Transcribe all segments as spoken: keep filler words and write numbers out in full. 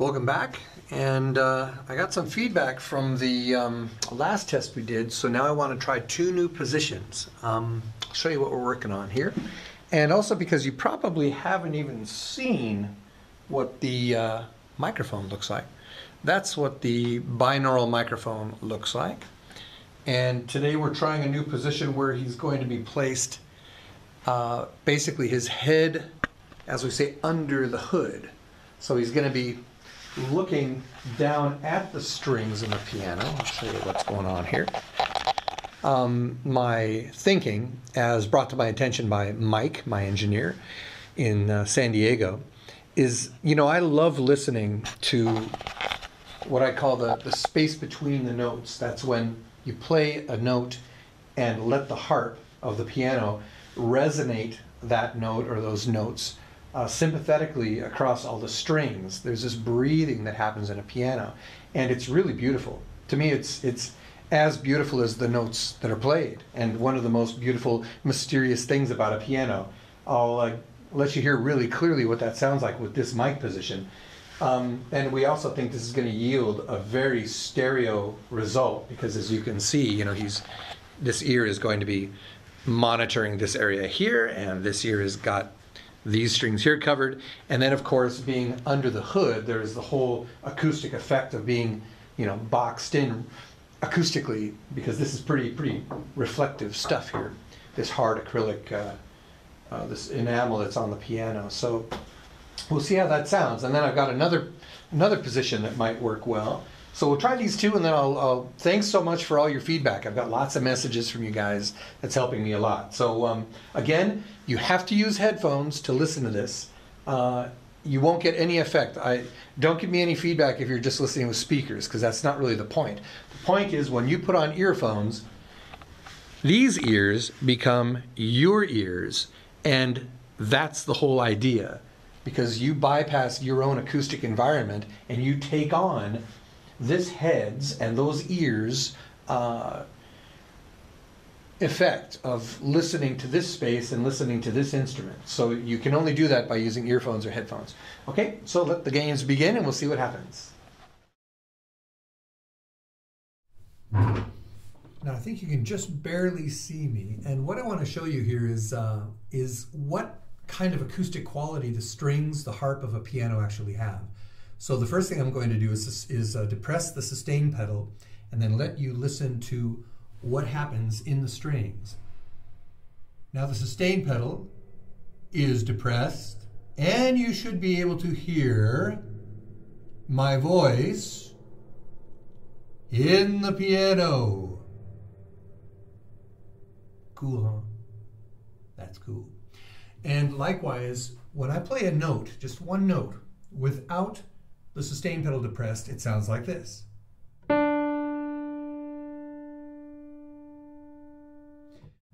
Welcome back, and uh, I got some feedback from the um, last test we did, so now I want to try two new positions. Um, I'll show you what we're working on here, and also because you probably haven't even seen what the uh, microphone looks like. That's what the binaural microphone looks like, and today we're trying a new position where he's going to be placed, uh, basically his head, as we say, under the hood. So he's going to be looking down at the strings in the piano. I'll show you what's going on here. Um, my thinking, as brought to my attention by Mike, my engineer in uh, San Diego, is, you know, I love listening to what I call the, the space between the notes. That's when you play a note and let the harp of the piano resonate that note or those notes Uh, sympathetically across all the strings. There's this breathing that happens in a piano, and it's really beautiful. To me, it's it's as beautiful as the notes that are played, and one of the most beautiful, mysterious things about a piano. I'll uh, let you hear really clearly what that sounds like with this mic position. Um, and we also think this is going to yield a very stereo result, because as you can see, you know, he's this ear is going to be monitoring this area here, and this ear has got these strings here covered, and then of course being under the hood, there's the whole acoustic effect of being, you know, boxed in acoustically, because this is pretty pretty reflective stuff here, this hard acrylic, uh, uh, this enamel that's on the piano. So we'll see how that sounds, and then I've got another another position that might work well. So we'll try these two, and then I'll, I'll thanks so much for all your feedback. I've got lots of messages from you guys. That's helping me a lot. So um, again, you have to use headphones to listen to this. Uh, you won't get any effect. I, don't give me any feedback if you're just listening with speakers, because that's not really the point. The point is, when you put on earphones, these ears become your ears, and that's the whole idea, because you bypass your own acoustic environment and you take on this head's and those ears' uh, effect of listening to this space and listening to this instrument. So you can only do that by using earphones or headphones. Okay, so let the games begin, and we'll see what happens. Now I think you can just barely see me, and what I want to show you here is, uh, is what kind of acoustic quality the strings, the harp of a piano actually have. So the first thing I'm going to do is, is uh, depress the sustain pedal and then let you listen to what happens in the strings. Now the sustain pedal is depressed, and you should be able to hear my voice in the piano. Cool, huh? That's cool. And likewise, when I play a note, just one note, without the sustain pedal depressed, it sounds like this.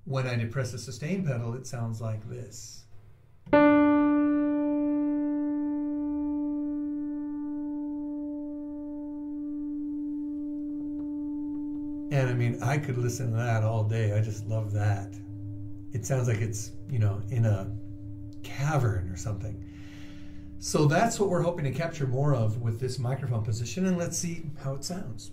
When I depress the sustain pedal, it sounds like this. And I mean, I could listen to that all day. I just love that. It sounds like it's, you know, in a cavern or something. So that's what we're hoping to capture more of with this microphone position, and let's see how it sounds.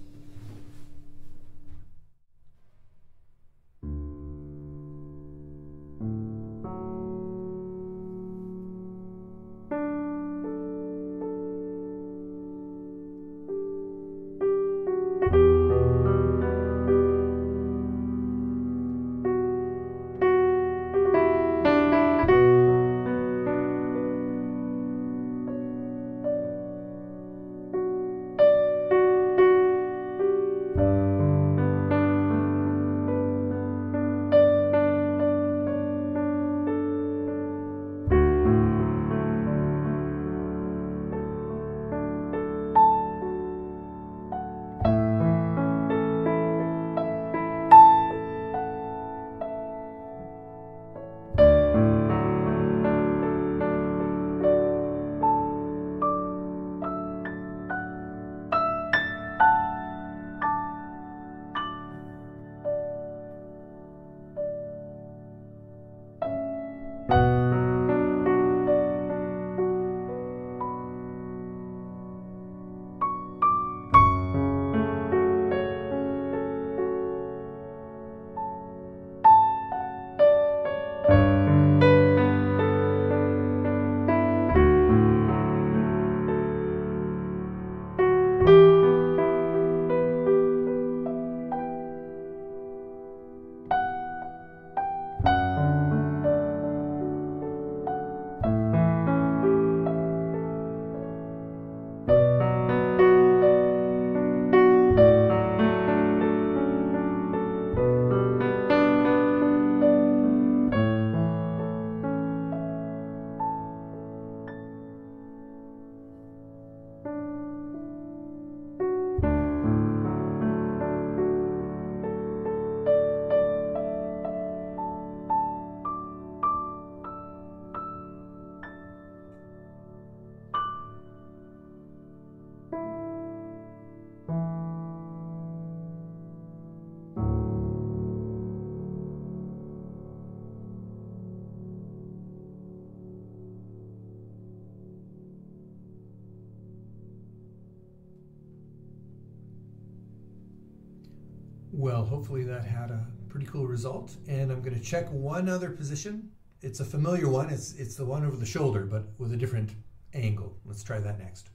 Well, hopefully that had a pretty cool result. And I'm going to check one other position. It's a familiar one. It's, it's the one over the shoulder, but with a different angle. Let's try that next.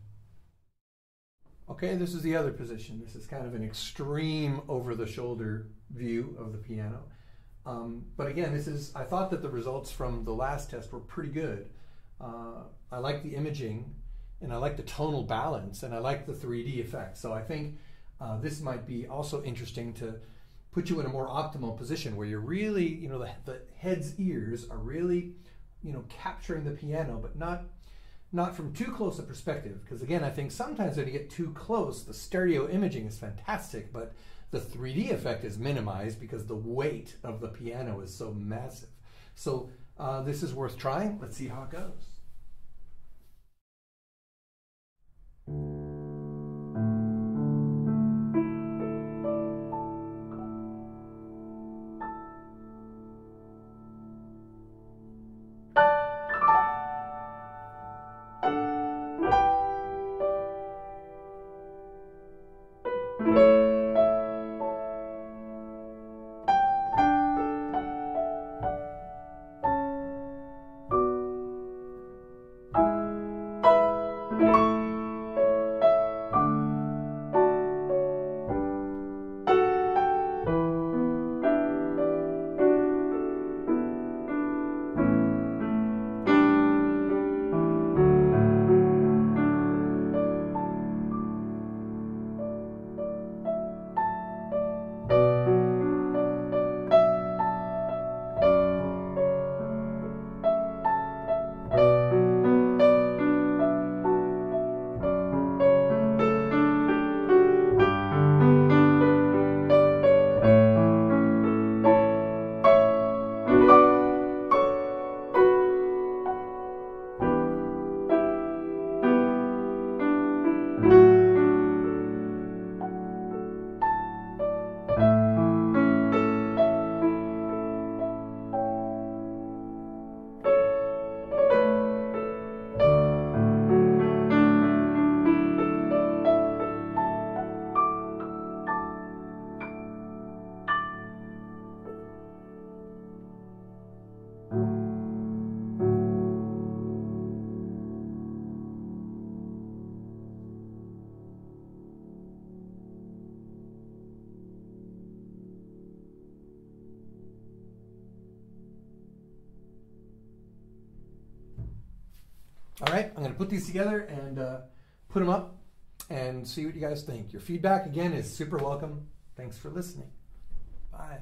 Okay, this is the other position. This is kind of an extreme over the shoulder view of the piano. Um, but again, this is, I thought that the results from the last test were pretty good. Uh, I like the imaging, and I like the tonal balance, and I like the three D effect. So I think uh, this might be also interesting to put you in a more optimal position where you're really, you know, the, the head's ears are really, you know, capturing the piano, but not not from too close a perspective. Because again, I think sometimes when you get too close, the stereo imaging is fantastic, but the three D effect is minimized because the weight of the piano is so massive. So uh, this is worth trying. Let's see how it goes. All right, I'm going to put these together and uh, put them up and see what you guys think. Your feedback, again, is super welcome. Thanks for listening. Bye.